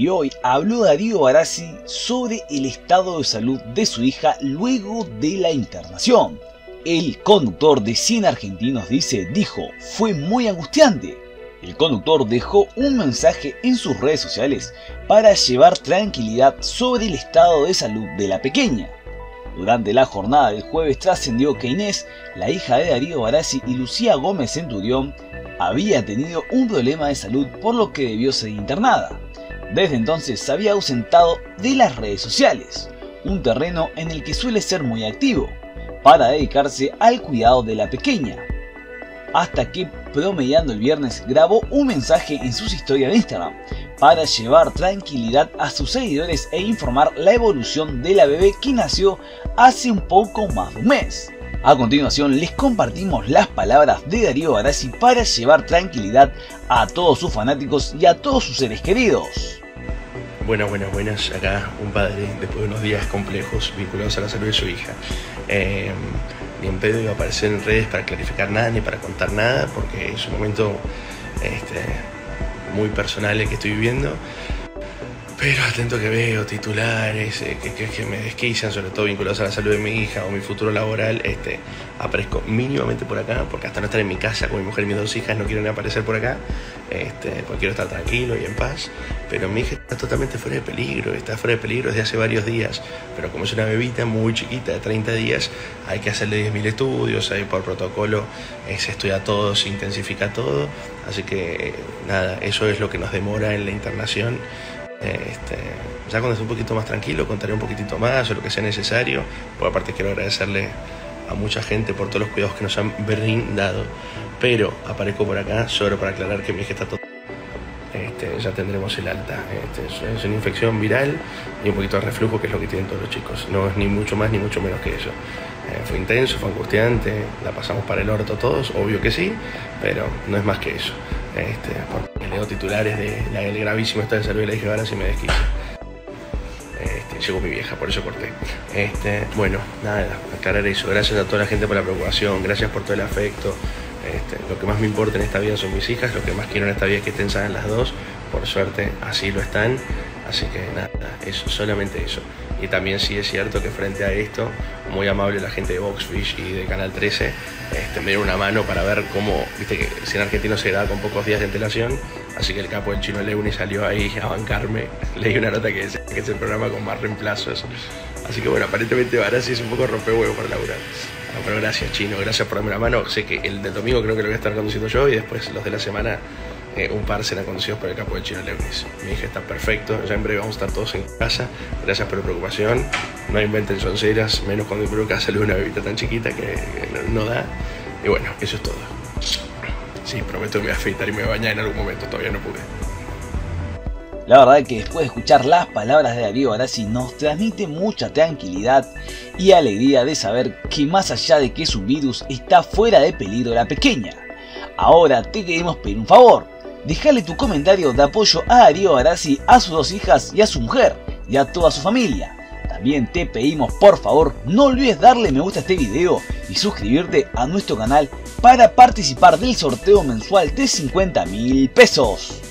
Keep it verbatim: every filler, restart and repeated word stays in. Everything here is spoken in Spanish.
y hoy habló Darío Barassi sobre el estado de salud de su hija luego de la internación. El conductor de cien argentinos dice, dijo, fue muy angustiante. El conductor dejó un mensaje en sus redes sociales para llevar tranquilidad sobre el estado de salud de la pequeña. Durante la jornada del jueves trascendió que Inés, la hija de Darío Barassi, y Lucía Gómez Centurión había tenido un problema de salud por lo que debió ser internada. Desde entonces se había ausentado de las redes sociales, un terreno en el que suele ser muy activo, para dedicarse al cuidado de la pequeña. Hasta que, promediando el viernes, grabó un mensaje en sus historias de Instagram para llevar tranquilidad a sus seguidores e informar la evolución de la bebé que nació hace un poco más de un mes. A continuación les compartimos las palabras de Darío Barassi para llevar tranquilidad a todos sus fanáticos y a todos sus seres queridos. Buenas, buenas, buenas. Acá un padre, después de unos días complejos vinculados a la salud de su hija. Eh, ni en pedo iba a aparecer en redes para clarificar nada ni para contar nada, porque es un momento este, muy personal el que estoy viviendo. Pero atento que veo titulares eh, que, que, que me desquician, sobre todo vinculados a la salud de mi hija o mi futuro laboral, este, aparezco mínimamente por acá, porque hasta no estar en mi casa con mi mujer y mis dos hijas no quiero ni aparecer por acá, este, porque quiero estar tranquilo y en paz. Pero mi hija está totalmente fuera de peligro, está fuera de peligro desde hace varios días, pero como es una bebita muy chiquita de treinta días, hay que hacerle diez mil estudios, ahí por protocolo eh, se estudia todo, se intensifica todo, así que eh, nada, eso es lo que nos demora en la internación. Este, ya cuando esté un poquito más tranquilo contaré un poquitito más o lo que sea necesario, por aparte quiero agradecerle a mucha gente por todos los cuidados que nos han brindado, pero aparezco por acá solo para aclarar que mi hija está todo. Este, ya tendremos el alta. Este, es una infección viral y un poquito de reflujo, que es lo que tienen todos los chicos, no es ni mucho más ni mucho menos que eso. Eh, fue intenso, fue angustiante, la pasamos para el orto todos, obvio que sí, pero no es más que eso. Este, porque leo titulares de la del gravísimo estado de salud de la hija de Barassi y me desquicio. Este, llegó mi vieja, por eso corté. Este, bueno, nada, aclarar eso. Gracias a toda la gente por la preocupación, gracias por todo el afecto. Este, lo que más me importa en esta vida son mis hijas, lo que más quiero en esta vida es que estén sanas las dos. Por suerte así lo están, así que nada, eso, solamente eso. Y también sí es cierto que frente a esto, muy amable la gente de Voxfish y de Canal trece, este, me dieron una mano para ver cómo, viste que cien argentinos se graba con pocos días de antelación, así que el capo del Chino Leunis salió ahí a bancarme. Leí una nota que decía que es el programa con más reemplazos, así que bueno, aparentemente Barassi es un poco rompehuevo para laburar. No, pero gracias Chino, gracias por darme la mano. Sé que el del domingo creo que lo voy a estar conduciendo yo y después los de la semana Eh, un par serán conducidos por el capo de Chino Leunis. Mi hija está perfecto, ya en breve vamos a estar todos en casa. Gracias por la preocupación. No inventen sonceras, menos cuando involucra salud de una bebita tan chiquita que, que no, no da. Y bueno, eso es todo. Sí, prometo que me voy a afeitar y me voy a bañar en algún momento, todavía no pude. La verdad que después de escuchar las palabras de Darío Barassi nos transmite mucha tranquilidad y alegría de saber que más allá de que su virus está fuera de peligro la pequeña. Ahora te queremos pedir un favor. Dejale tu comentario de apoyo a Darío Barassi, a sus dos hijas y a su mujer, y a toda su familia. También te pedimos por favor no olvides darle me gusta a este video y suscribirte a nuestro canal para participar del sorteo mensual de cincuenta mil pesos.